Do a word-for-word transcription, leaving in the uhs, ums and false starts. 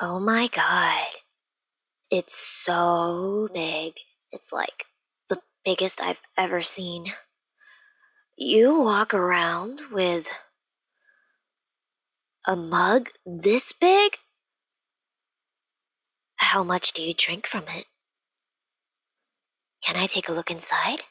Oh my god. It's so big. It's like the biggest I've ever seen. You walk around with a mug this big? How much do you drink from it? Can I take a look inside?